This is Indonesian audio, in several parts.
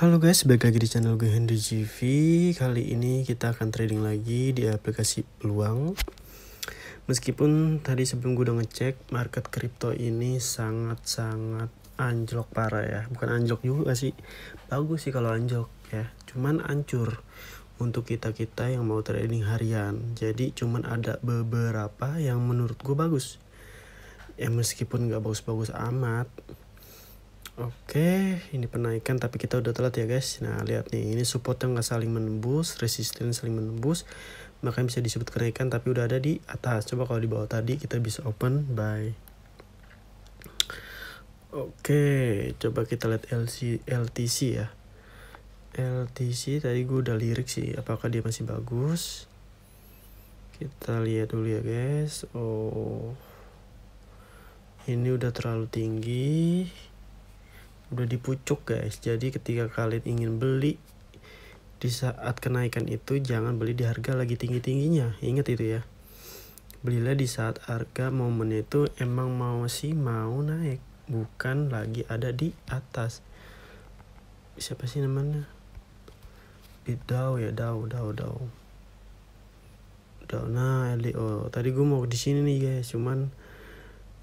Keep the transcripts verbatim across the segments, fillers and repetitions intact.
Halo guys, balik lagi di channel gue Hendri G V. Kali ini kita akan trading lagi di aplikasi Pluang. Meskipun tadi sebelum gue udah ngecek, market kripto ini sangat-sangat anjlok parah ya. Bukan anjlok juga sih, bagus sih kalau anjlok ya, cuman ancur untuk kita-kita yang mau trading harian. Jadi cuman ada beberapa yang menurut gue bagus ya, meskipun gak bagus-bagus amat. Oke, ini penaikan tapi kita udah telat ya guys. Nah, lihat nih, ini support yang gak saling menembus, resisten saling menembus, makanya bisa disebut kenaikan tapi udah ada di atas. Coba kalau di bawah tadi kita bisa open buy. Oke, coba kita lihat L T C ya. L T C tadi gue udah lirik sih, apakah dia masih bagus? Kita lihat dulu ya guys. Oh, ini udah terlalu tinggi, udah dipucuk guys. Jadi ketika kalian ingin beli di saat kenaikan itu, jangan beli di harga lagi tinggi-tingginya, ingat itu ya. Belilah di saat harga momen itu emang mau sih mau naik, bukan lagi ada di atas. Siapa sih namanya? Bidau ya, dau dau dau dau nah L D O. Tadi gue mau di sini nih guys, cuman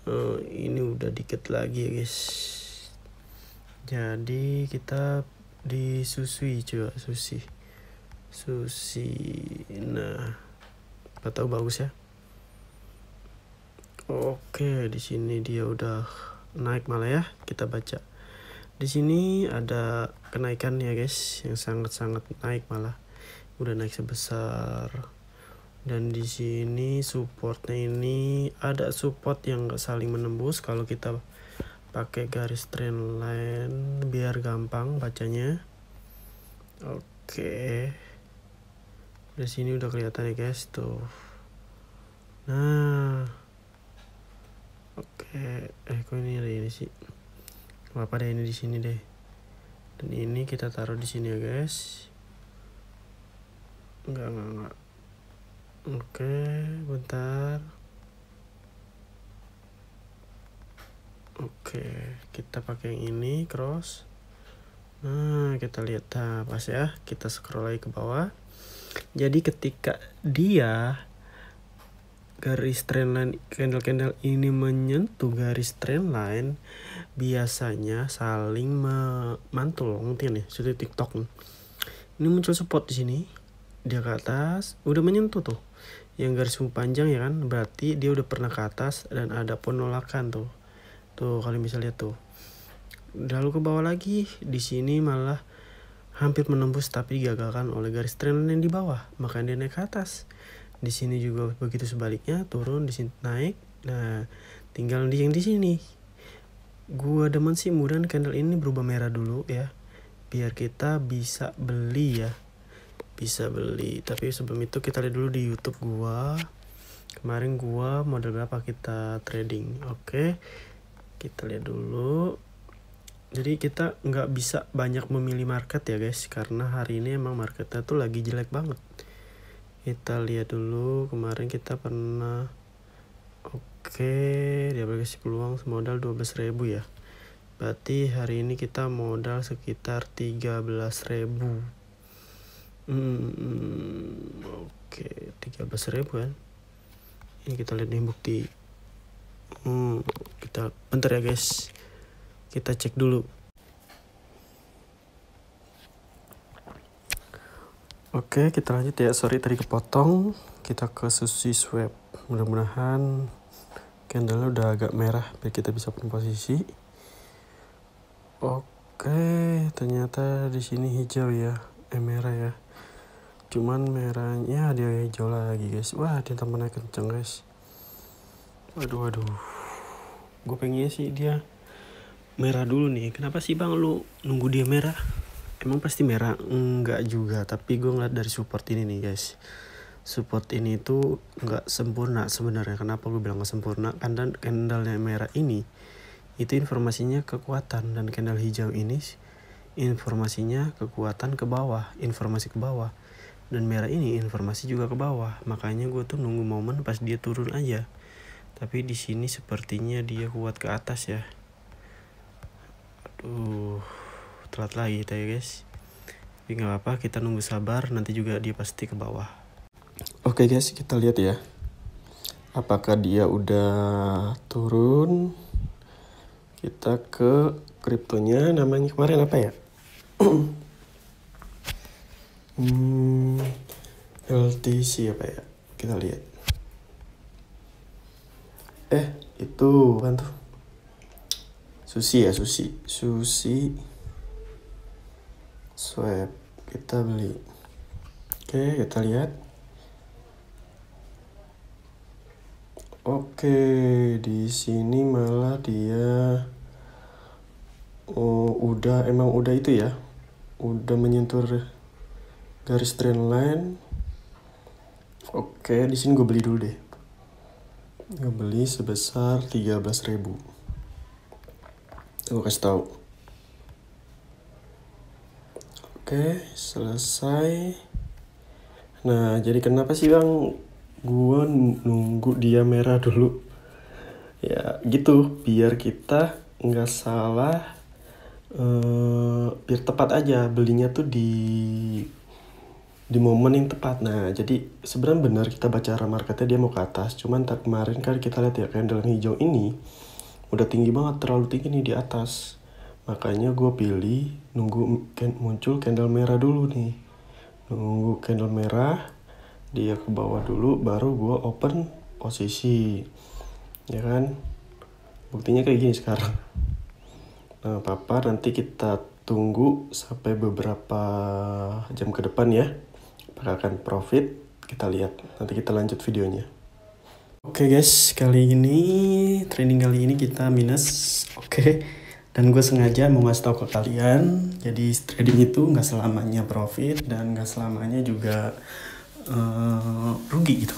uh, ini udah dikit lagi ya guys. Jadi kita di Sushi coba, Sushi Sushi nah, apa tahu bagus ya. Oke, di sini dia udah naik malah ya. Kita baca di sini ada kenaikan ya guys, yang sangat-sangat naik malah, udah naik sebesar. Dan di sini supportnya ini ada support yang nggak saling menembus. Kalau kita pakai garis trend line biar gampang bacanya. Oke, di sini udah kelihatan ya guys tuh. Nah, oke, eh kok ini ada ini sih? Kenapa ada ini di sini deh? Dan ini kita taruh di sini ya guys. Enggak enggak enggak. Oke, bentar. Oke, kita pakai yang ini cross. Nah, kita lihat nah, pas ya. Kita scroll lagi ke bawah. Jadi ketika dia garis trendline candle-candle ini menyentuh garis trendline, biasanya saling memantul. Ngerti nih, sudah TikTok nih. Ini muncul support di sini. Dia ke atas, udah menyentuh tuh. Yang garis panjang ya kan, berarti dia udah pernah ke atas dan ada penolakan tuh. Tuh kalian bisa lihat tuh. Lalu ke bawah lagi, di sini malah hampir menembus tapi digagalkan oleh garis trendline yang di bawah, makanya dia naik ke atas. Di sini juga begitu, sebaliknya turun, di sini naik. Nah, tinggal di yang di sini. Gua demen sih mudah candle ini berubah merah dulu ya, biar kita bisa beli ya, bisa beli. Tapi sebelum itu kita lihat dulu di YouTube gua. Kemarin gua model berapa kita trading? Oke. Kita lihat dulu. Jadi kita nggak bisa banyak memilih market ya guys, karena hari ini emang marketnya tuh lagi jelek banget. Kita lihat dulu, kemarin kita pernah oke di aplikasi Pluang modal dua belas ribu ya. Berarti hari ini kita modal sekitar tiga belas ribu. Hmm, oke, tiga belas ribu kan. Ini kita lihat nih bukti. Hmm, kita bentar ya guys, kita cek dulu. Oke, kita lanjut ya. Sorry tadi kepotong. Kita ke SushiSwap. Mudah-mudahan candle udah agak merah biar kita bisa open posisi. Oke, ternyata di sini hijau ya, eh merah ya. Cuman merahnya dia hijau lagi guys. Wah, dia tambah naik kenceng guys. Waduh, waduh. Gue pengennya sih dia merah dulu nih. Kenapa sih bang lu nunggu dia merah? Emang pasti merah? Enggak juga. Tapi gue ngeliat dari support ini nih guys. Support ini tuh enggak sempurna sebenarnya. Kenapa gue bilang enggak sempurna? Karena candle merah ini, itu informasinya kekuatan. Dan candle hijau ini, informasinya kekuatan ke bawah. Informasi ke bawah. Dan merah ini informasi juga ke bawah. Makanya gue tuh nunggu momen pas dia turun aja. Tapi di sini sepertinya dia kuat ke atas ya. Aduh, telat lagi kita ya guys. Tapi nggak apa-apa, kita nunggu sabar, nanti juga dia pasti ke bawah. Oke guys, kita lihat ya, apakah dia udah turun. Kita ke kriptonya, namanya kemarin apa ya? hmm, L T C apa ya? Kita lihat. Eh, itu apaan tuh? Sushi ya, Sushi. Sushi Swap, kita beli. Oke, kita lihat. Oke, di sini malah dia oh, udah emang udah itu ya. Udah menyentuh garis trendline. Oke, di sini gue beli dulu deh. Gue beli sebesar tiga belas ribu. Gue kasih tahu. Oke, selesai. Nah, jadi kenapa sih bang gua nunggu dia merah dulu? Ya gitu, biar kita nggak salah, eh, biar tepat aja belinya tuh di di momen yang tepat. Nah, jadi sebenarnya benar kita baca arah marketnya dia mau ke atas, cuman tak kemarin kan kita lihat ya candle hijau ini udah tinggi banget, terlalu tinggi nih di atas. Makanya gue pilih nunggu muncul candle merah dulu nih. Nunggu candle merah, dia ke bawah dulu, baru gue open posisi. Ya kan? Buktinya kayak gini sekarang. Nah, apa-apa nanti kita tunggu sampai beberapa jam ke depan ya. Apakah akan profit? Kita lihat. Nanti kita lanjut videonya. Oke guys, kali ini, trading kali ini kita minus. Oke. Dan gue sengaja mau ngasih tau ke kalian, jadi trading itu nggak selamanya profit dan nggak selamanya juga uh, rugi gitu.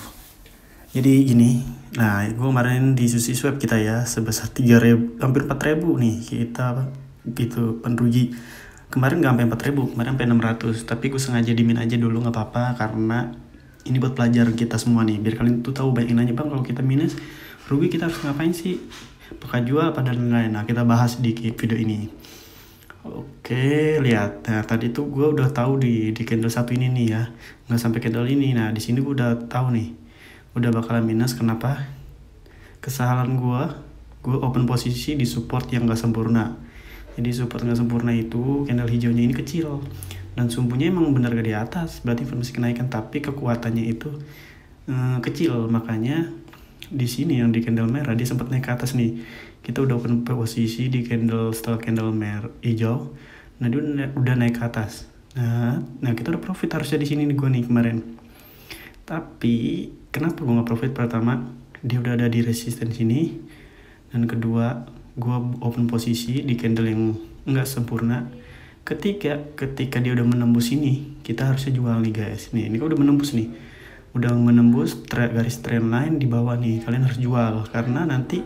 Jadi gini, nah gue kemarin di SushiSwap kita ya sebesar tiga ribu, hampir empat ribu nih kita gitu penrugi. Kemarin nggak sampai empat ribu, kemarin sampai enam ratus. Tapi gue sengaja dimin aja dulu nggak apa-apa karena ini buat pelajaran kita semua nih. Biar kalian tuh tahu, banyak yang nanya bang kalau kita minus rugi kita harus ngapain sih? Apakah jual pada lain-lain? Nah, kita bahas di video ini. Oke, lihat. Nah, tadi tuh gue udah tahu di di candle satu ini nih ya, nggak sampai candle ini. Nah, di sini gue udah tahu nih, udah bakalan minus. Kenapa? Kesalahan gue, gue open posisi di support yang nggak sempurna. Jadi support nggak sempurna itu candle hijaunya ini kecil dan sumbunya emang benar gak di atas. Berarti informasi kenaikan, tapi kekuatannya itu eh, kecil, makanya di sini yang di candle merah dia sempat naik ke atas nih. Kita udah open posisi di candle setelah candle merah hijau. Nah, dia udah naik ke atas. Nah, nah kita udah profit harusnya di sini nih gue nih kemarin. Tapi kenapa gue nggak profit? Pertama, dia udah ada di resisten sini. Dan kedua, gue open posisi di candle yang nggak sempurna. Ketiga, ketika dia udah menembus ini, kita harusnya jual nih guys. Nih, ini kan udah menembus nih. Udah menembus tra garis trendline di bawah nih, kalian harus jual karena nanti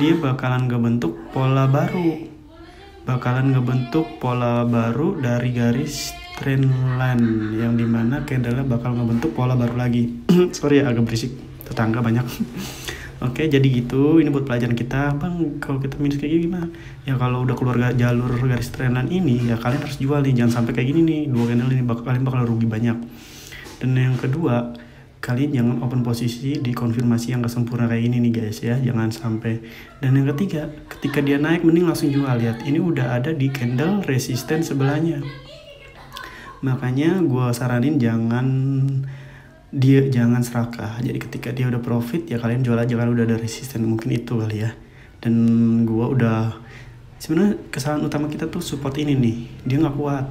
dia bakalan ngebentuk pola baru bakalan ngebentuk pola baru dari garis trendline yang dimana candle bakal ngebentuk pola baru lagi. Sorry ya, agak berisik tetangga banyak. Oke, jadi gitu, ini buat pelajaran kita. Bang, kalau kita minus kayak gimana ya? Kalau udah keluar jalur garis trendline ini ya kalian harus jual nih, jangan sampai kayak gini nih dua candle ini, bak kalian bakal rugi banyak. Dan yang kedua, kalian jangan open posisi di konfirmasi yang gak sempurna kayak ini nih guys ya, jangan sampai. Dan yang ketiga, ketika dia naik mending langsung jual. Lihat, ini udah ada di candle resisten sebelahnya. Makanya gue saranin jangan dia jangan serakah. Jadi ketika dia udah profit ya kalian jual aja kalau udah ada resisten, mungkin itu kali ya. Dan gue udah, sebenarnya kesalahan utama kita tuh support ini nih, dia nggak kuat.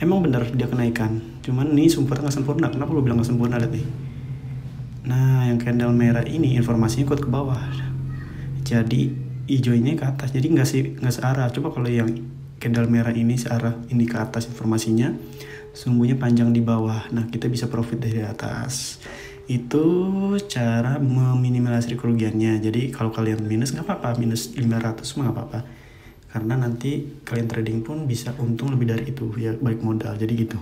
Emang bener dia kenaikan, cuman nih sumbernya nggak sempurna. Kenapa lu bilang nggak sempurna? Lihat nih. Nah, yang candle merah ini informasinya kuat ke bawah, jadi hijaunya ke atas. Jadi nggak sih nggak searah. Coba kalau yang candle merah ini searah, ini ke atas informasinya, sumbunya panjang di bawah. Nah, kita bisa profit dari atas. Itu cara meminimalisir kerugiannya. Jadi kalau kalian minus nggak apa-apa, minus lima ratus mah nggak apa-apa. Karena nanti kalian trading pun bisa untung lebih dari itu ya, balik modal. Jadi gitu,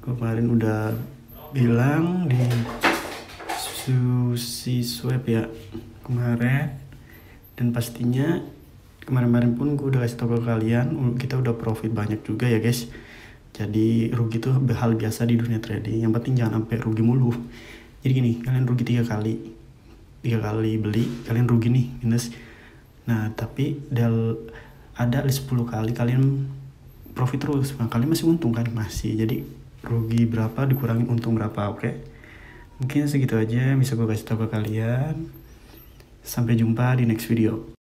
kemarin udah bilang di SushiSwap ya kemarin. Dan pastinya kemarin-kemarin pun gue udah kasih tau ke kalian, kita udah profit banyak juga ya guys. Jadi rugi itu hal biasa di dunia trading, yang penting jangan sampai rugi mulu. Jadi gini, kalian rugi tiga kali, tiga kali beli kalian rugi nih minus. Nah tapi del ada sepuluh kali kalian profit terus, nah, kalian masih untung kan, masih. Jadi rugi berapa dikurangi untung berapa, oke? Okay? Mungkin segitu aja bisa gue kasih tau ke kalian. Sampai jumpa di next video.